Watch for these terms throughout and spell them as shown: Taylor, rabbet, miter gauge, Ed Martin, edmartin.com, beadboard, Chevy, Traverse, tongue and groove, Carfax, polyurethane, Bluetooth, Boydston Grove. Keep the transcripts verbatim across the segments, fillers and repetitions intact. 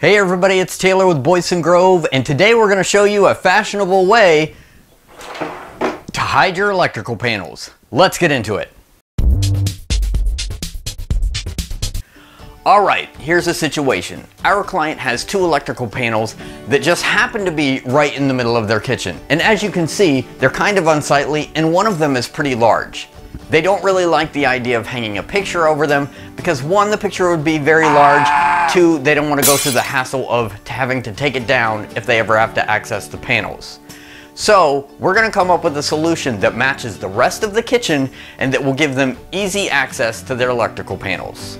Hey everybody, it's Taylor with Boydston Grove, and today we're going to show you a fashionable way to hide your electrical panels. Let's get into it. Alright, here's the situation. Our client has two electrical panels that just happen to be right in the middle of their kitchen. And as you can see, they're kind of unsightly and one of them is pretty large. They don't really like the idea of hanging a picture over them because one, the picture would be very large. Two, they don't want to go through the hassle of having to take it down if they ever have to access the panels. So we're going to come up with a solution that matches the rest of the kitchen and that will give them easy access to their electrical panels.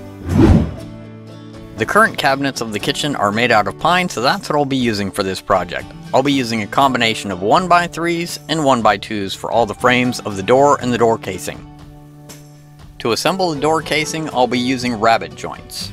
The current cabinets of the kitchen are made out of pine, so that's what I'll be using for this project. I'll be using a combination of one by threes and one by twos for all the frames of the door and the door casing. To assemble the door casing, I'll be using rabbet joints.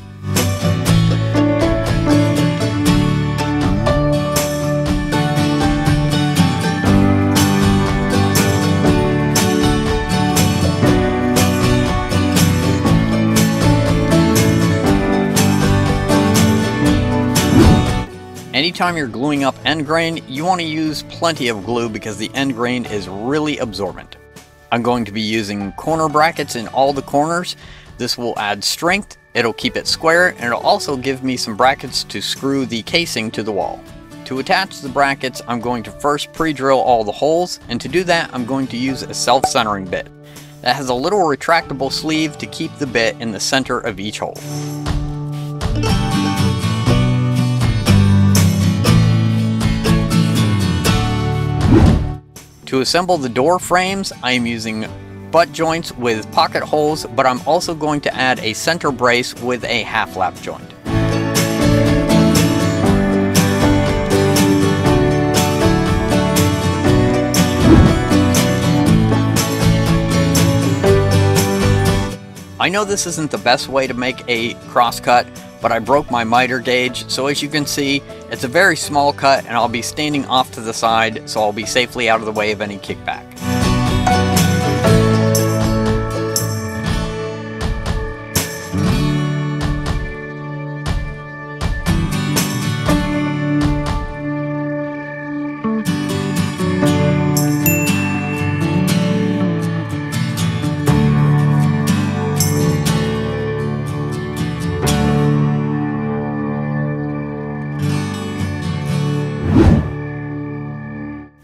Anytime you're gluing up end grain, you want to use plenty of glue because the end grain is really absorbent. I'm going to be using corner brackets in all the corners. This will add strength, it'll keep it square, and it'll also give me some brackets to screw the casing to the wall. To attach the brackets, I'm going to first pre-drill all the holes, and to do that, I'm going to use a self-centering bit. That has a little retractable sleeve to keep the bit in the center of each hole. To assemble the door frames, I am using butt joints with pocket holes, but I'm also going to add a center brace with a half lap joint. I know this isn't the best way to make a crosscut, but I broke my miter gauge, so as you can see, it's a very small cut and I'll be standing off to the side, so I'll be safely out of the way of any kickback.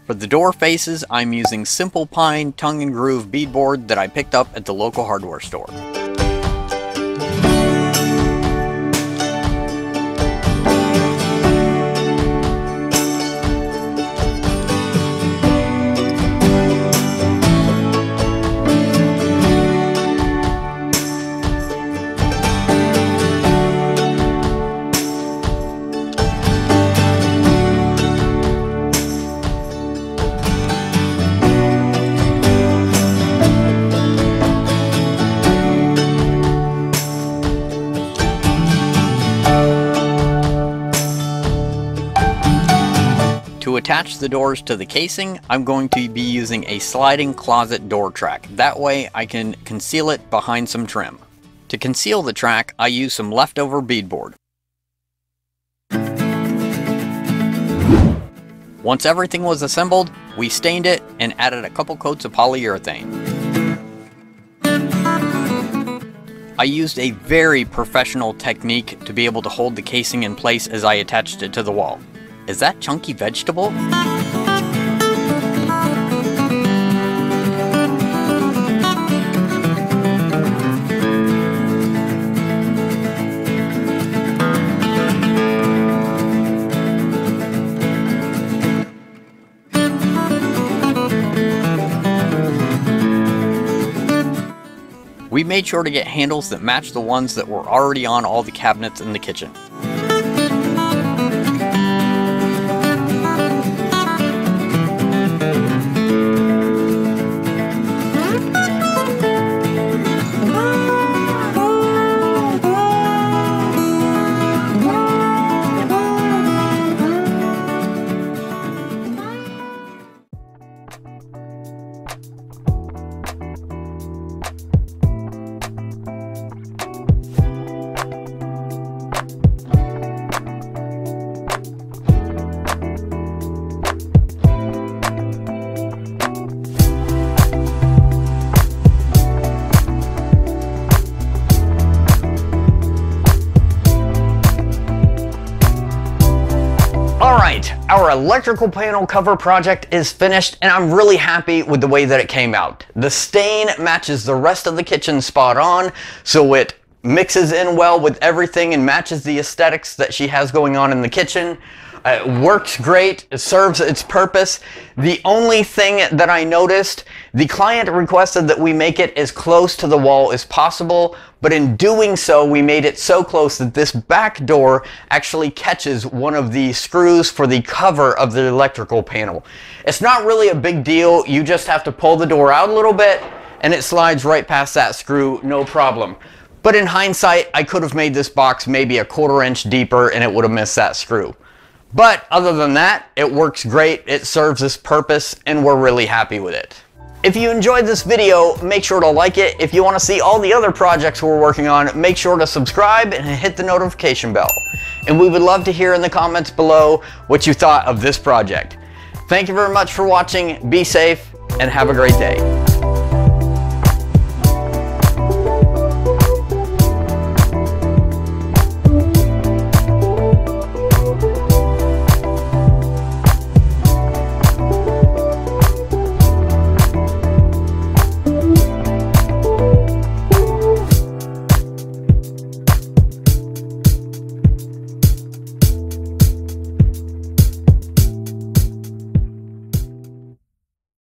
For the door faces, I'm using simple pine tongue and groove beadboard that I picked up at the local hardware store. To attach the doors to the casing, I'm going to be using a sliding closet door track. That way I can conceal it behind some trim. To conceal the track, I use some leftover beadboard. Once everything was assembled, we stained it and added a couple coats of polyurethane. I used a very professional technique to be able to hold the casing in place as I attached it to the wall. Is that chunky vegetable? We made sure to get handles that match the ones that were already on all the cabinets in the kitchen. right, our electrical panel cover project is finished and I'm really happy with the way that it came out. The stain matches the rest of the kitchen spot on, so it mixes in well with everything and matches the aesthetics that she has going on in the kitchen. It works great, it serves its purpose. The only thing that I noticed, the client requested that we make it as close to the wall as possible, but in doing so, we made it so close that this back door actually catches one of the screws for the cover of the electrical panel. It's not really a big deal, you just have to pull the door out a little bit and it slides right past that screw, no problem. But in hindsight, I could have made this box maybe a quarter inch deeper and it would have missed that screw. But other than that, it works great, it serves its purpose, and we're really happy with it. If you enjoyed this video, make sure to like it. If you want to see all the other projects we're working on, make sure to subscribe and hit the notification bell. And we would love to hear in the comments below what you thought of this project. Thank you very much for watching, be safe, and have a great day.